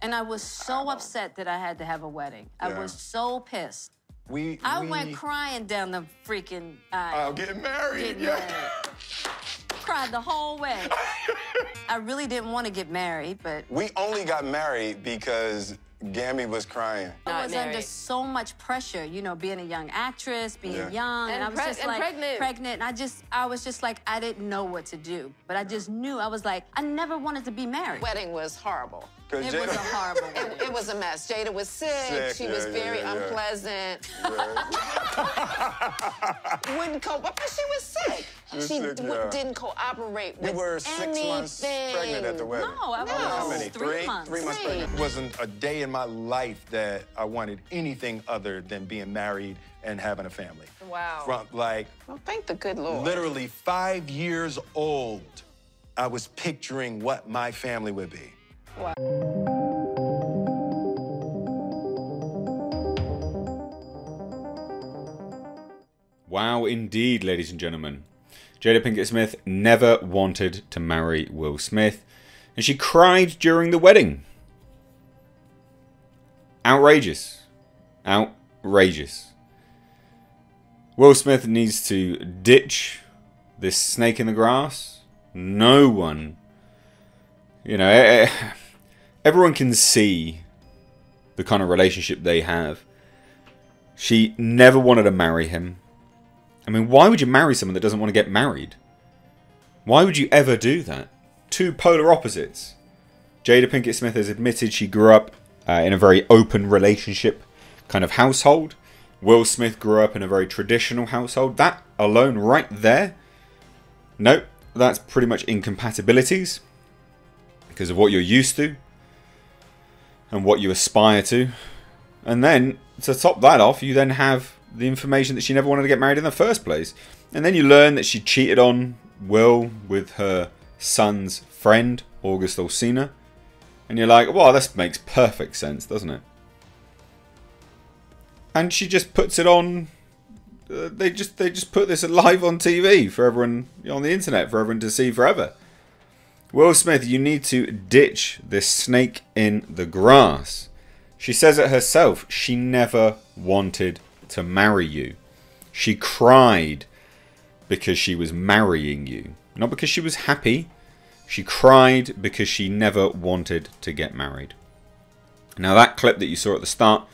And I was so upset that I had to have a wedding. Yeah. I was so pissed. I went crying down the freaking aisle. Getting married. Getting married. Cried the whole way. I really didn't want to get married, but... We only got married because Gammy was crying. I was under so much pressure, you know, being a young actress, being young, and I was just like pregnant. And I was just like, I didn't know what to do, but I just knew. I was like, I never wanted to be married. Wedding was horrible. It was a horrible wedding. It was a mess. Jada was sick. She was very unpleasant. Yeah. Wouldn't cope up, but she was sick. She didn't cooperate with anything. You were 6 months pregnant at the wedding. No, I was how many? Three months. 3 months pregnant. It wasn't a day in my life that I wanted anything other than being married and having a family. Wow. Well, thank the good Lord. Literally 5 years old, I was picturing what my family would be. Wow. Wow, indeed, ladies and gentlemen. Jada Pinkett Smith never wanted to marry Will Smith, and she cried during the wedding. Outrageous. Outrageous. Will Smith needs to ditch this snake in the grass. No one, you know, everyone can see the kind of relationship they have. She never wanted to marry him. I mean, why would you marry someone that doesn't want to get married? Why would you ever do that? Two polar opposites. Jada Pinkett Smith has admitted she grew up in a very open relationship kind of household. Will Smith grew up in a very traditional household. That alone right there. Nope, that's pretty much incompatibilities because of what you're used to and what you aspire to. And then, to top that off, you then have the information that she never wanted to get married in the first place. And then you learn that she cheated on Will with her son's friend, August Alcina. And you're like, wow, this makes perfect sense, doesn't it? And she just puts it on... They just put this live on TV for everyone, on the internet, for everyone to see forever. Will Smith, you need to ditch this snake in the grass. She says it herself. She never wanted to marry you. She cried because she was marrying you, not because she was happy. She cried because she never wanted to get married. Now that clip that you saw at the start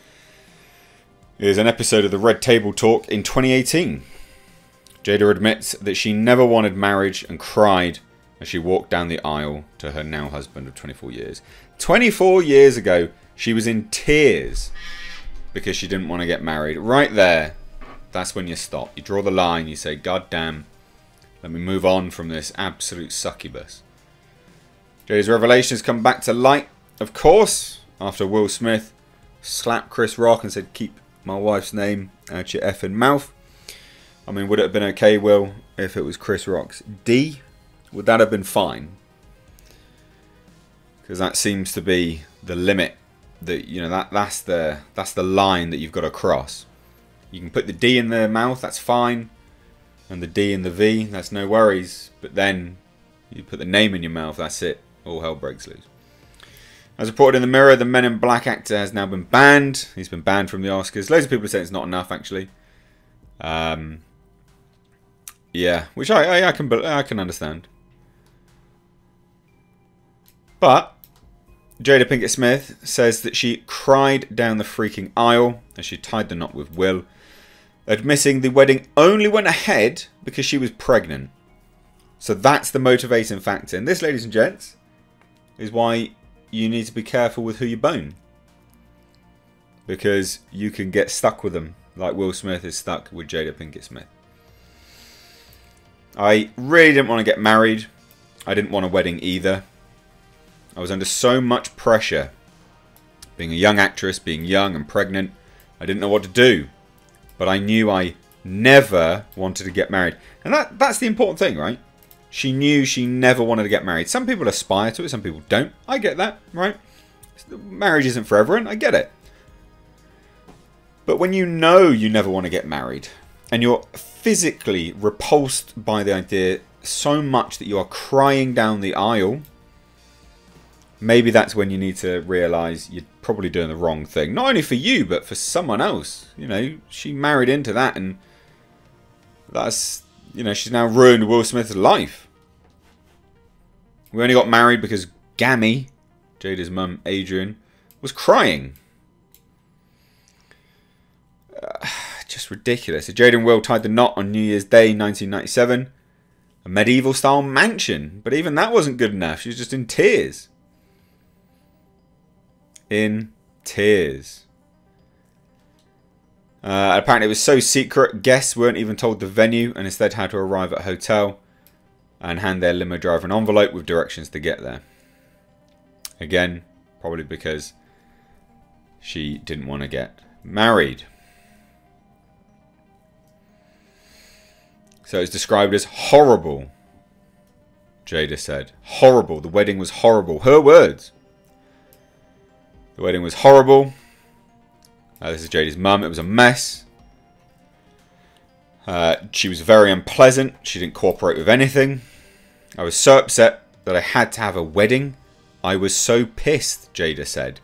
is an episode of the Red Table Talk in 2018. Jada admits that she never wanted marriage and cried as she walked down the aisle to her now husband of 24 years. 24 years ago, she was in tears because she didn't want to get married. Right there, that's when you stop. You draw the line, you say, God damn, let me move on from this absolute succubus. Jada's revelations come back to light, of course, after Will Smith slapped Chris Rock and said, keep my wife's name out your effing mouth. I mean, would it have been okay, Will, if it was Chris Rock's D? Would that have been fine? Because that seems to be the limit. That, you know, that's the line that you've got to cross. You can put the D in the mouth, that's fine, and the D in the V, that's no worries. But then you put the name in your mouth, that's it. All hell breaks loose. As reported in the Mirror, the Men in Black actor has now been banned. He's been banned from the Oscars. Loads of people say it's not enough, actually. Yeah, which I can understand. But Jada Pinkett Smith says that she cried down the freaking aisle as she tied the knot with Will, admitting the wedding only went ahead because she was pregnant. So that's the motivating factor. And this, ladies and gents, is why you need to be careful with who you bone. Because you can get stuck with them, like Will Smith is stuck with Jada Pinkett Smith. I really didn't want to get married. I didn't want a wedding either. I was under so much pressure, being a young actress, being young and pregnant. I didn't know what to do, but I knew I never wanted to get married. And that's the important thing, right? She knew she never wanted to get married. Some people aspire to it, some people don't. I get that, right? Marriage isn't for everyone, I get it. But when you know you never want to get married, and you're physically repulsed by the idea so much that you are crying down the aisle, maybe that's when you need to realise you're probably doing the wrong thing. Not only for you, but for someone else. You know, she married into that, and that's, you know, she's now ruined Will Smith's life. We only got married because Gammy, Jada's mum, Adrian, was crying. Just ridiculous. So Jada and Will tied the knot on New Year's Day 1997. A medieval-style mansion. But even that wasn't good enough. She was just in tears. In tears. Apparently it was so secret, guests weren't even told the venue and instead had to arrive at a hotel and hand their limo driver an envelope with directions to get there. Again, probably because she didn't want to get married. So it's described as horrible, Jada said. Horrible. The wedding was horrible. Her words. The wedding was horrible. This is Jada's mum. It was a mess. She was very unpleasant. She didn't cooperate with anything. I was so upset that I had to have a wedding. I was so pissed, Jada said.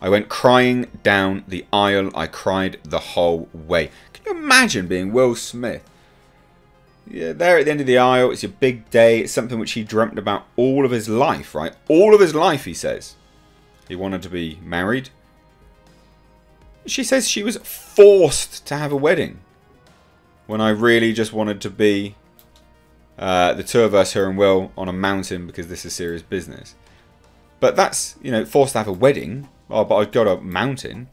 I went crying down the aisle. I cried the whole way. Can you imagine being Will Smith? Yeah, there at the end of the aisle, it's your big day. It's something which he dreamt about all of his life, right? All of his life, he says. He wanted to be married. She says she was forced to have a wedding when I really just wanted to be the two of us, her and Will, on a mountain because this is serious business. But that's, you know, forced to have a wedding. Oh, but I've got a mountain.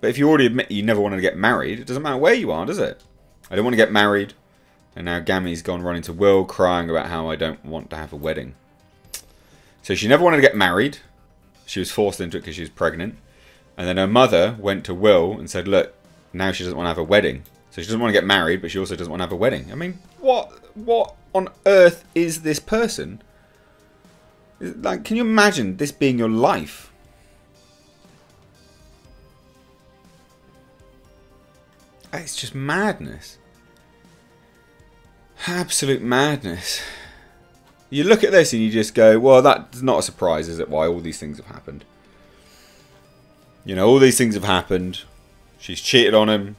But if you already admit you never wanted to get married, it doesn't matter where you are, does it? I don't want to get married. And now Gammy's gone running to Will, crying about how I don't want to have a wedding. So she never wanted to get married. She was forced into it because she was pregnant. And then her mother went to Will and said, look, now she doesn't want to have a wedding. So she doesn't want to get married, but she also doesn't want to have a wedding. I mean, what on earth is this person? Like, can you imagine this being your life? It's just madness. Absolute madness. You look at this and you just go, well, that's not a surprise, is it, why all these things have happened? You know, all these things have happened. She's cheated on him.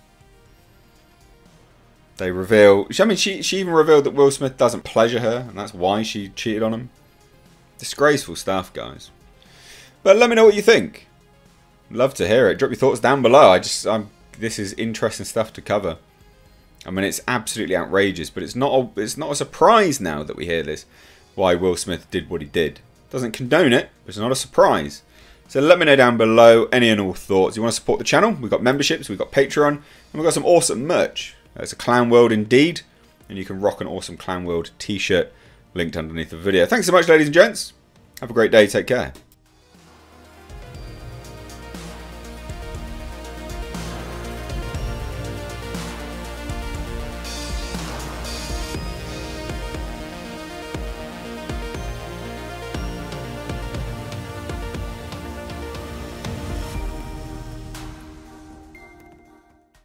They reveal... I mean, she even revealed that Will Smith doesn't pleasure her, and that's why she cheated on him. Disgraceful stuff, guys. But let me know what you think. Love to hear it. Drop your thoughts down below. This is interesting stuff to cover. I mean, it's absolutely outrageous, but it's not a surprise now that we hear this, why Will Smith did what he did. Doesn't condone it, but it's not a surprise. So let me know down below any and all thoughts. You want to support the channel? We've got memberships, we've got Patreon, and we've got some awesome merch. It's a Clown World indeed, and you can rock an awesome Clown World t-shirt linked underneath the video. Thanks so much, ladies and gents. Have a great day. Take care.